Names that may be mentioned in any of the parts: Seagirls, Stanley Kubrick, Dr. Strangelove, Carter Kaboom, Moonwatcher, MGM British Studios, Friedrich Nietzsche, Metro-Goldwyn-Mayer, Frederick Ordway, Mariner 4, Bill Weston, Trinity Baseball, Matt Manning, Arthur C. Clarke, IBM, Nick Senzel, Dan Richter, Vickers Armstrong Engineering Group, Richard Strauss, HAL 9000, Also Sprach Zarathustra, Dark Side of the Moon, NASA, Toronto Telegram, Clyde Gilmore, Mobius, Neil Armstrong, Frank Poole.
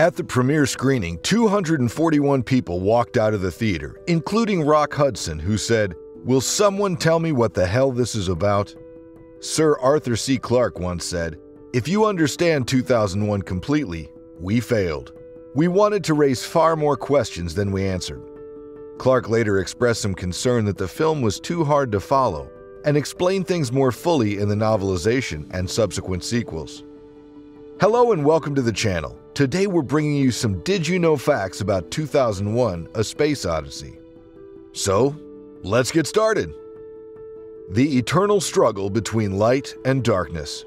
At the premiere screening, 241 people walked out of the theater, including Rock Hudson, who said, "Will someone tell me what the hell this is about?" Sir Arthur C. Clarke once said, "If you understand 2001 completely, we failed. We wanted to raise far more questions than we answered." Clarke later expressed some concern that the film was too hard to follow and explained things more fully in the novelization and subsequent sequels. Hello and welcome to the channel. Today we're bringing you some Did You Know facts about 2001: A Space Odyssey. So, let's get started. The eternal struggle between light and darkness.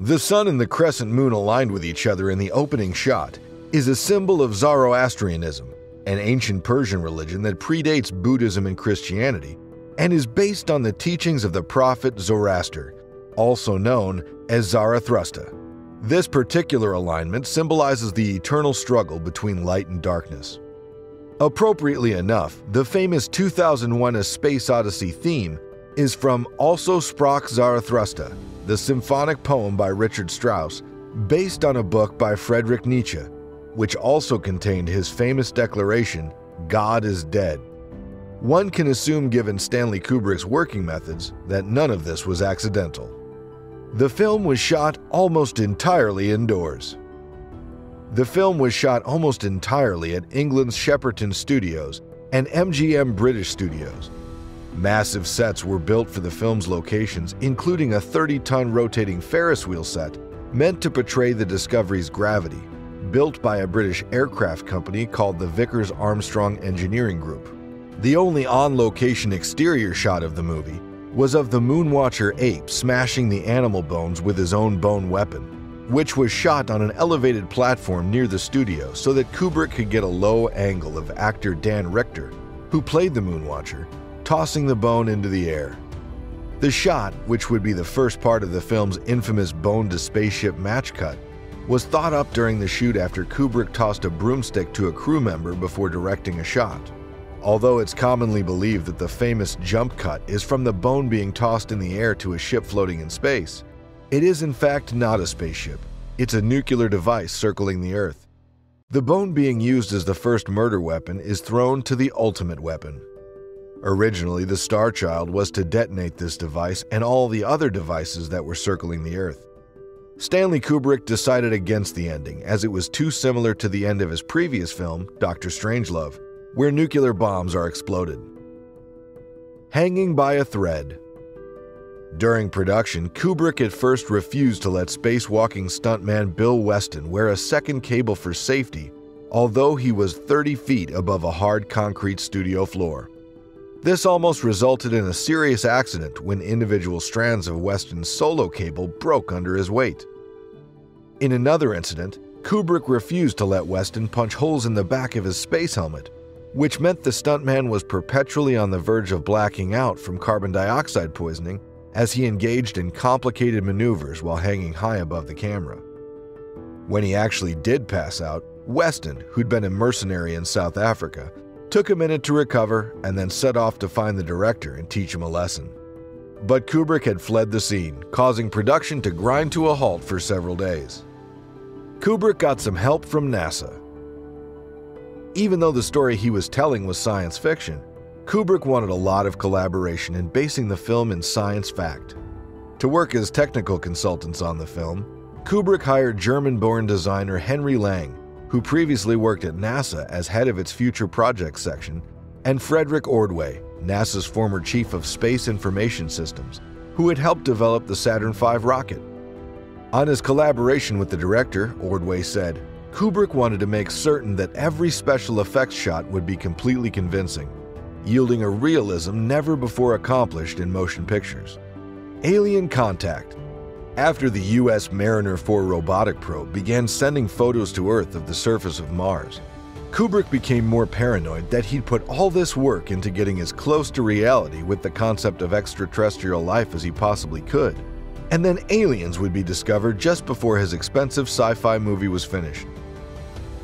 The sun and the crescent moon aligned with each other in the opening shot is a symbol of Zoroastrianism, an ancient Persian religion that predates Buddhism and Christianity and is based on the teachings of the prophet Zoroaster, also known as Zarathustra. This particular alignment symbolizes the eternal struggle between light and darkness. Appropriately enough, the famous 2001: A Space Odyssey theme is from Also Sprach Zarathustra, the symphonic poem by Richard Strauss, based on a book by Friedrich Nietzsche, which also contained his famous declaration, "God is dead." One can assume, given Stanley Kubrick's working methods, that none of this was accidental. The film was shot almost entirely indoors. The film was shot almost entirely at England's Shepperton Studios and MGM British Studios. Massive sets were built for the film's locations, including a 30-ton rotating Ferris wheel set meant to portray the Discovery's gravity, built by a British aircraft company called the Vickers Armstrong Engineering Group. The only on-location exterior shot of the movie was of the Moonwatcher ape smashing the animal bones with his own bone weapon, which was shot on an elevated platform near the studio so that Kubrick could get a low angle of actor Dan Richter, who played the Moonwatcher, tossing the bone into the air. The shot, which would be the first part of the film's infamous bone-to-spaceship match cut, was thought up during the shoot after Kubrick tossed a broomstick to a crew member before directing a shot. Although it's commonly believed that the famous jump cut is from the bone being tossed in the air to a ship floating in space, it is in fact not a spaceship. It's a nuclear device circling the Earth. The bone being used as the first murder weapon is thrown to the ultimate weapon. Originally, the Star Child was to detonate this device and all the other devices that were circling the Earth. Stanley Kubrick decided against the ending, as it was too similar to the end of his previous film, Dr. Strangelove, where nuclear bombs are exploded. Hanging by a thread. During production, Kubrick at first refused to let spacewalking stuntman Bill Weston wear a second cable for safety, although he was 30 feet above a hard concrete studio floor. This almost resulted in a serious accident when individual strands of Weston's solo cable broke under his weight. In another incident, Kubrick refused to let Weston punch holes in the back of his space helmet, which meant the stuntman was perpetually on the verge of blacking out from carbon dioxide poisoning as he engaged in complicated maneuvers while hanging high above the camera. When he actually did pass out, Weston, who'd been a mercenary in South Africa, took a minute to recover and then set off to find the director and teach him a lesson. But Kubrick had fled the scene, causing production to grind to a halt for several days. Kubrick got some help from NASA. Even though the story he was telling was science fiction, Kubrick wanted a lot of collaboration in basing the film in science fact. To work as technical consultants on the film, Kubrick hired German-born designer Henry Lang, who previously worked at NASA as head of its Future Projects section, and Frederick Ordway, NASA's former chief of Space Information Systems, who had helped develop the Saturn V rocket. On his collaboration with the director, Ordway said, "Kubrick wanted to make certain that every special effects shot would be completely convincing, yielding a realism never before accomplished in motion pictures." Alien contact. After the U.S. Mariner 4 robotic probe began sending photos to Earth of the surface of Mars, Kubrick became more paranoid that he'd put all this work into getting as close to reality with the concept of extraterrestrial life as he possibly could, and then aliens would be discovered just before his expensive sci-fi movie was finished.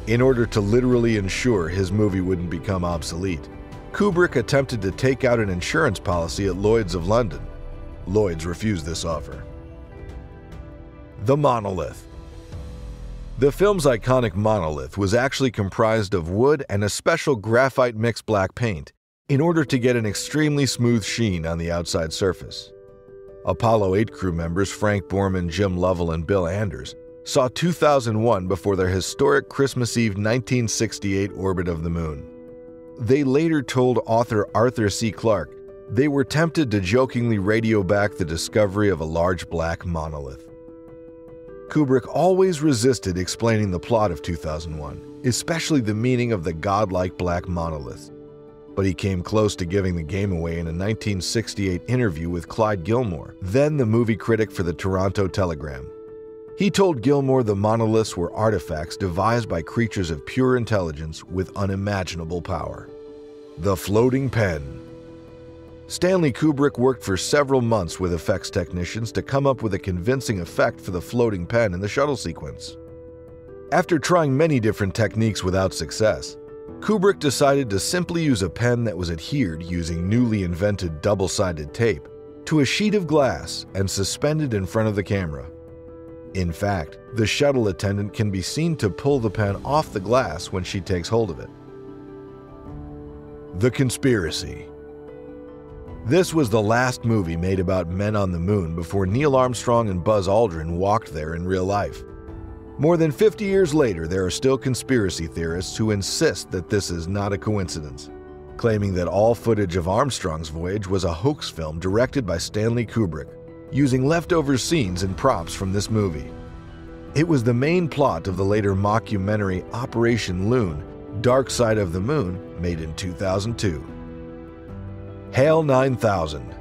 In order to literally ensure his movie wouldn't become obsolete, Kubrick attempted to take out an insurance policy at Lloyd's of London. Lloyd's refused this offer. The monolith. The film's iconic monolith was actually comprised of wood and a special graphite mixed black paint in order to get an extremely smooth sheen on the outside surface. Apollo 8 crew members Frank Borman, Jim Lovell, and Bill Anders saw 2001 before their historic Christmas Eve 1968 orbit of the moon. They later told author Arthur C. Clarke they were tempted to jokingly radio back the discovery of a large black monolith. Kubrick always resisted explaining the plot of 2001, especially the meaning of the godlike black monolith. But he came close to giving the game away in a 1968 interview with Clyde Gilmore, then the movie critic for the Toronto Telegram. He told Gilmore the monoliths were artifacts devised by creatures of pure intelligence with unimaginable power. The floating pen. Stanley Kubrick worked for several months with effects technicians to come up with a convincing effect for the floating pen in the shuttle sequence. After trying many different techniques without success, Kubrick decided to simply use a pen that was adhered using newly invented double-sided tape to a sheet of glass and suspended in front of the camera. In fact, the shuttle attendant can be seen to pull the pen off the glass when she takes hold of it. The Conspiracy. This was the last movie made about men on the moon before Neil Armstrong and Buzz Aldrin walked there in real life. More than 50 years later, there are still conspiracy theorists who insist that this is not a coincidence, claiming that all footage of Armstrong's voyage was a hoax film directed by Stanley Kubrick, using leftover scenes and props from this movie. It was the main plot of the later mockumentary Operation Loon, Dark Side of the Moon, made in 2002. HAL 9000.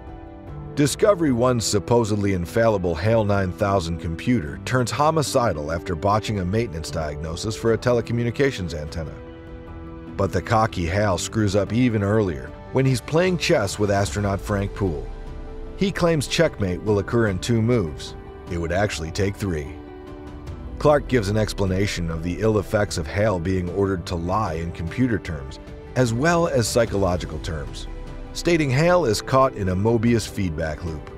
Discovery 1's supposedly infallible HAL 9000 computer turns homicidal after botching a maintenance diagnosis for a telecommunications antenna. But the cocky HAL screws up even earlier when he's playing chess with astronaut Frank Poole. He claims checkmate will occur in 2 moves. It would actually take 3. Clarke gives an explanation of the ill effects of HAL being ordered to lie in computer terms, as well as psychological terms, stating HAL is caught in a Mobius feedback loop.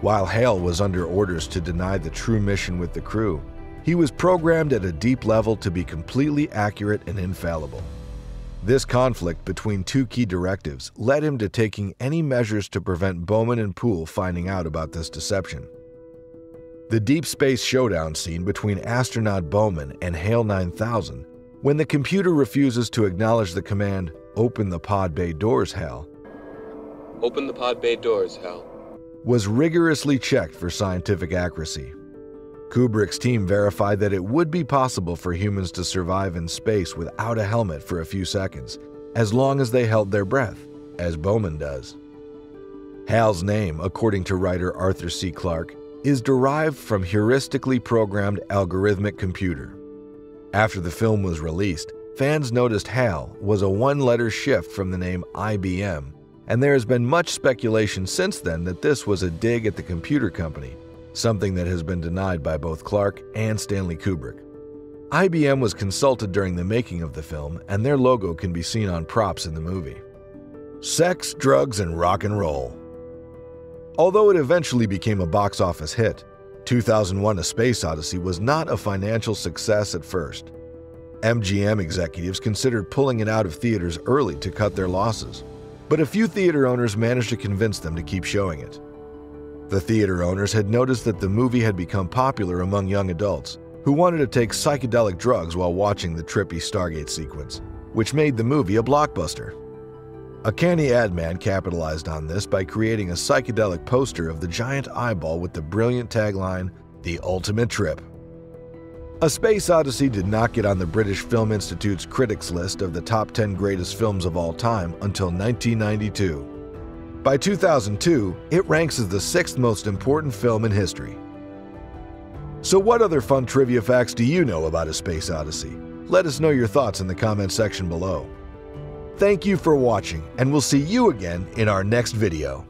While HAL was under orders to deny the true mission with the crew, he was programmed at a deep level to be completely accurate and infallible. This conflict between 2 key directives led him to taking any measures to prevent Bowman and Poole finding out about this deception. The deep space showdown scene between astronaut Bowman and HAL 9000, when the computer refuses to acknowledge the command, "Open the pod bay doors, HAL," "Open the pod bay doors, HAL," was rigorously checked for scientific accuracy. Kubrick's team verified that it would be possible for humans to survive in space without a helmet for a few seconds, as long as they held their breath, as Bowman does. HAL's name, according to writer Arthur C. Clarke, is derived from heuristically programmed algorithmic computer. After the film was released, fans noticed HAL was a 1-letter shift from the name IBM, and there has been much speculation since then that this was a dig at the computer company, something that has been denied by both Clarke and Stanley Kubrick. IBM was consulted during the making of the film, and their logo can be seen on props in the movie. Sex, Drugs, and Rock and Roll. Although it eventually became a box office hit, 2001: A Space Odyssey was not a financial success at first. MGM executives considered pulling it out of theaters early to cut their losses, but a few theater owners managed to convince them to keep showing it. The theater owners had noticed that the movie had become popular among young adults who wanted to take psychedelic drugs while watching the trippy Stargate sequence, which made the movie a blockbuster. A canny ad man capitalized on this by creating a psychedelic poster of the giant eyeball with the brilliant tagline, "The Ultimate Trip." A Space Odyssey did not get on the British Film Institute's critics list of the top 10 greatest films of all time until 1992. By 2002, it ranks as the 6th most important film in history. So what other fun trivia facts do you know about A Space Odyssey? Let us know your thoughts in the comment section below. Thank you for watching, and we'll see you again in our next video.